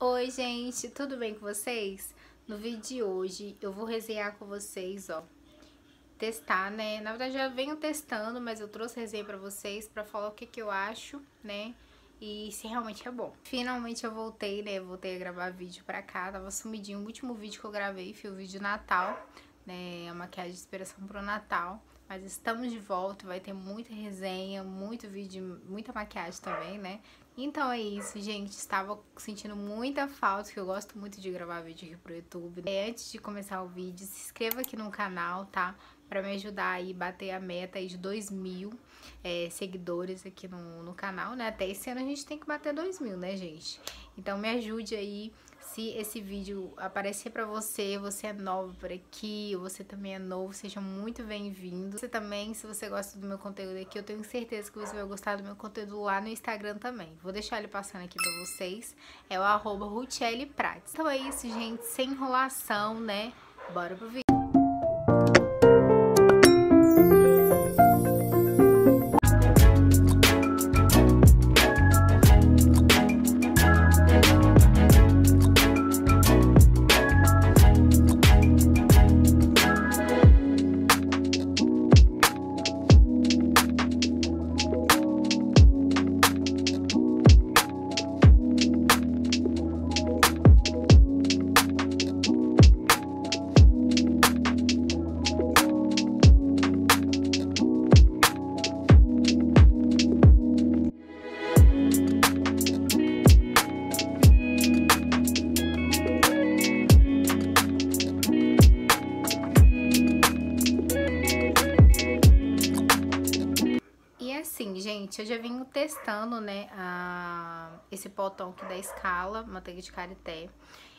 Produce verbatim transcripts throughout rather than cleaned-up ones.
Oi gente, tudo bem com vocês? No vídeo de hoje eu vou resenhar com vocês, ó, testar, né? Na verdade já venho testando, mas eu trouxe resenha pra vocês pra falar o que que eu acho, né? E se realmente é bom. Finalmente eu voltei, né? Voltei a gravar vídeo pra cá, tava sumidinho. O último vídeo que eu gravei foi o vídeo de Natal, né? A maquiagem de inspiração pro Natal. Mas estamos de volta, vai ter muita resenha, muito vídeo, muita maquiagem também, né? Então é isso, gente. Estava sentindo muita falta, porque eu gosto muito de gravar vídeo aqui pro YouTube. E antes de começar o vídeo, se inscreva aqui no canal, tá? Pra me ajudar aí, bater a meta aí de dois mil é, seguidores aqui no, no canal, né? Até esse ano a gente tem que bater dois mil, né, gente? Então me ajude aí. Se esse vídeo aparecer pra você, você é novo por aqui, você também é novo, seja muito bem-vindo. Você também, se você gosta do meu conteúdo aqui, eu tenho certeza que você vai gostar do meu conteúdo lá no Instagram também. Vou deixar ele passando aqui pra vocês, é o arroba Rutiele Prates. Então é isso, gente, sem enrolação, né? Bora pro vídeo. Eu já venho testando, né, a, esse potão aqui da Skala, manteiga de karité.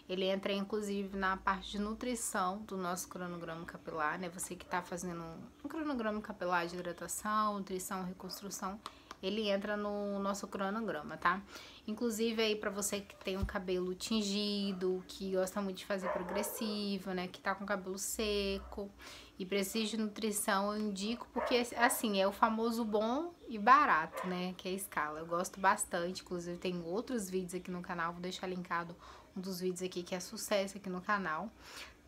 Ele entra, inclusive, na parte de nutrição do nosso cronograma capilar, né? Você que tá fazendo um cronograma capilar de hidratação, nutrição, reconstrução, ele entra no nosso cronograma, tá? Inclusive, aí, pra você que tem um cabelo tingido, que gosta muito de fazer progressivo, né? Que tá com o cabelo seco e precisa de nutrição, eu indico, porque, assim, é o famoso bom e barato, né? Que é a Skala. Eu gosto bastante, inclusive tem outros vídeos aqui no canal, vou deixar linkado um dos vídeos aqui que é sucesso aqui no canal,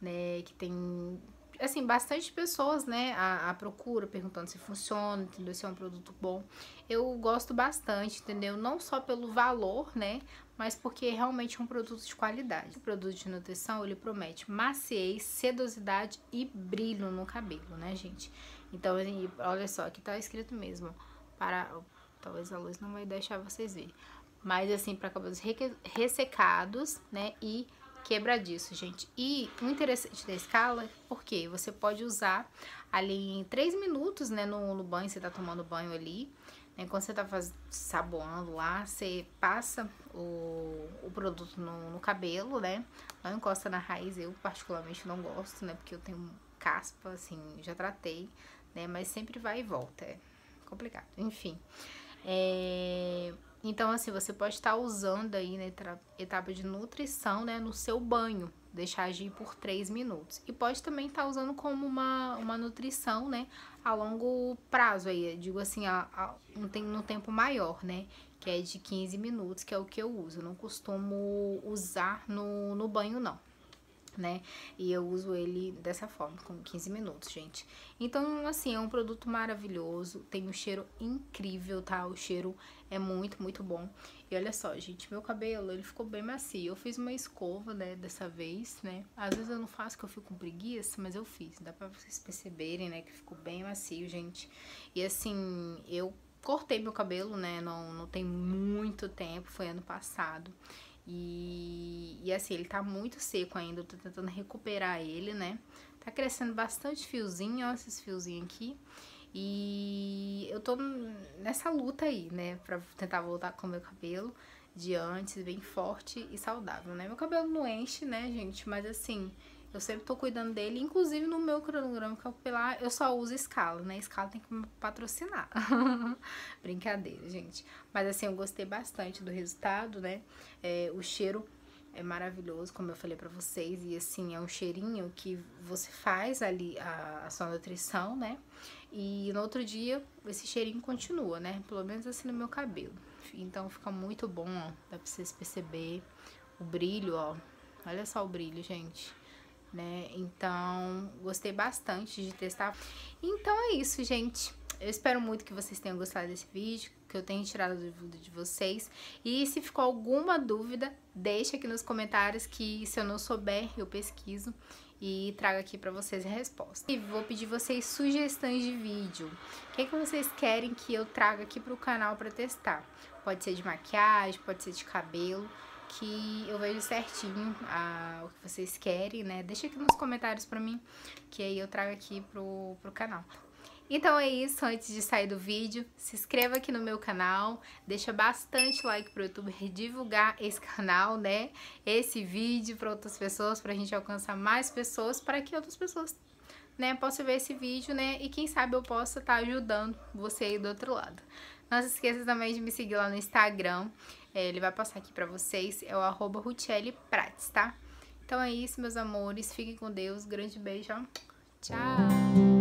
né? Que tem, assim, bastante pessoas, né, a, a procura, perguntando se funciona, entendeu? Se é um produto bom. Eu gosto bastante, entendeu? Não só pelo valor, né, mas porque realmente é um produto de qualidade. O produto de nutrição, ele promete maciez, sedosidade e brilho no cabelo, né, gente? Então, olha só, aqui tá escrito mesmo, para... Talvez a luz não vai deixar vocês verem. Mas, assim, para cabelos ressecados, né, e... Quebra disso, gente. E o interessante da Skala, porque você pode usar ali em três minutos, né? No, no banho, você tá tomando banho ali, né? Quando você tá faz, saboando lá, você passa o, o produto no, no cabelo, né? Não encosta na raiz, eu particularmente não gosto, né? Porque eu tenho caspa, assim, já tratei, né? Mas sempre vai e volta, é complicado. Enfim, é... Então, assim, você pode estar usando aí na etapa de nutrição, né, no seu banho, deixar agir por três minutos. E pode também estar usando como uma, uma nutrição, né, a longo prazo aí, digo assim, a, a, no tempo maior, né, que é de quinze minutos, que é o que eu uso. Eu não costumo usar no, no banho, não, né, e eu uso ele dessa forma, com quinze minutos, gente. Então, assim, é um produto maravilhoso, tem um cheiro incrível, tá? O cheiro é muito, muito bom. E olha só, gente, meu cabelo, ele ficou bem macio. Eu fiz uma escova, né, dessa vez, né? Às vezes eu não faço porque eu fico com preguiça, mas eu fiz. Dá pra vocês perceberem, né, que ficou bem macio, gente. E assim, eu cortei meu cabelo, né, não, não tem muito tempo, foi ano passado. E, e assim, ele tá muito seco ainda, eu tô tentando recuperar ele, né? Tá crescendo bastante fiozinho, ó, esses fiozinhos aqui. E eu tô nessa luta aí, né? Pra tentar voltar com o meu cabelo de antes, bem forte e saudável, né? Meu cabelo não enche, né, gente? Mas assim, eu sempre tô cuidando dele. Inclusive no meu cronograma capilar, eu só uso Skala, né? Skala tem que me patrocinar. Brincadeira, gente. Mas assim, eu gostei bastante do resultado, né? É, o cheiro é maravilhoso, como eu falei pra vocês. E assim, é um cheirinho que você faz ali a, a sua nutrição, né? E no outro dia, esse cheirinho continua, né? Pelo menos assim no meu cabelo. Então fica muito bom, ó. Dá pra vocês perceberem. o brilho, ó. Olha só o brilho, gente, né? Então, gostei bastante de testar. Então é isso, gente. Eu espero muito que vocês tenham gostado desse vídeo, que eu tenha tirado a dúvida de vocês. E se ficou alguma dúvida, deixa aqui nos comentários, que se eu não souber, eu pesquiso e trago aqui pra vocês a resposta. E vou pedir vocês sugestões de vídeo. O que é que vocês querem que eu traga aqui pro canal pra testar? Pode ser de maquiagem, pode ser de cabelo, que eu vejo certinho a, o que vocês querem, né? Deixa aqui nos comentários pra mim, que aí eu trago aqui pro, pro canal. Então é isso, antes de sair do vídeo, se inscreva aqui no meu canal, deixa bastante like pro YouTube divulgar esse canal, né? Esse vídeo para outras pessoas, pra gente alcançar mais pessoas, para que outras pessoas, né, possam ver esse vídeo, né? E quem sabe eu possa estar ajudando você aí do outro lado. Não se esqueça também de me seguir lá no Instagram, ele vai passar aqui pra vocês, é o arroba Rutiele Prates, tá? Então é isso, meus amores, fiquem com Deus, grande beijo, tchau!